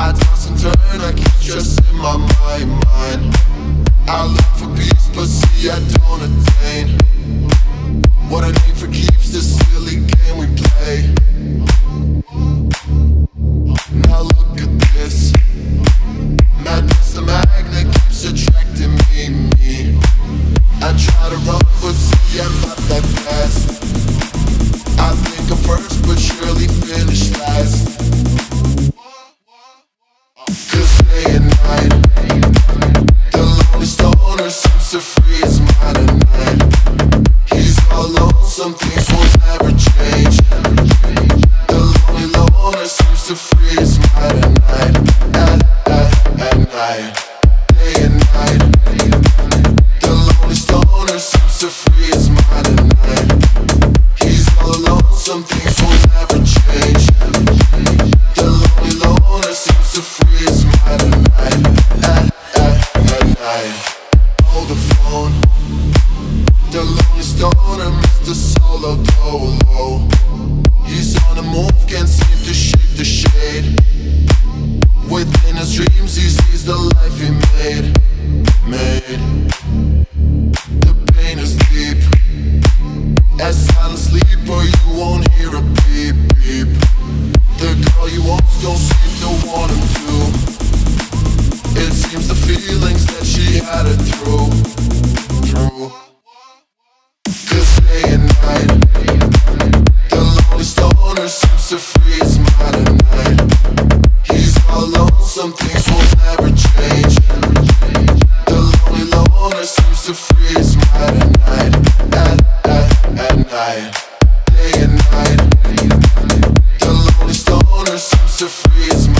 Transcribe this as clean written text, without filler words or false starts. I toss and turn, I keep just in my mind. I look for peace, but see I don't attain what I need for keeps, this silly game we play. Now look at this madness, the magnet keeps attracting me. I try to run, but see I'm not that fast. I think I'm first, but surely finish last. Cause day and night, the lonely stoner seems to free his mind at night. He's all alone, some things will never change. The lonely loner seems to free his mind at night. At night, day and night, the lonely stoner seems to free his mind at night. He's all alone, some things will never change. The lonely loner seems to free his mind at night. At night, hold the phone. The lonely stoner, Mr. Solo Dolo. He's on a move, can't seem to shake the shade. Within his dreams, he sees the life he made. The pain is deep, as silent sleep, or you won't hear a beep, beep. The girl you want don't seem to want him to. It seems the feelings that she had it through. Cause day and night, the lonely stoner seems to free his mind at night. He's all alone, some things will never change. The lonely loner seems to free his mind at night. At night, day and night, the lonely stoner seems to free his mind.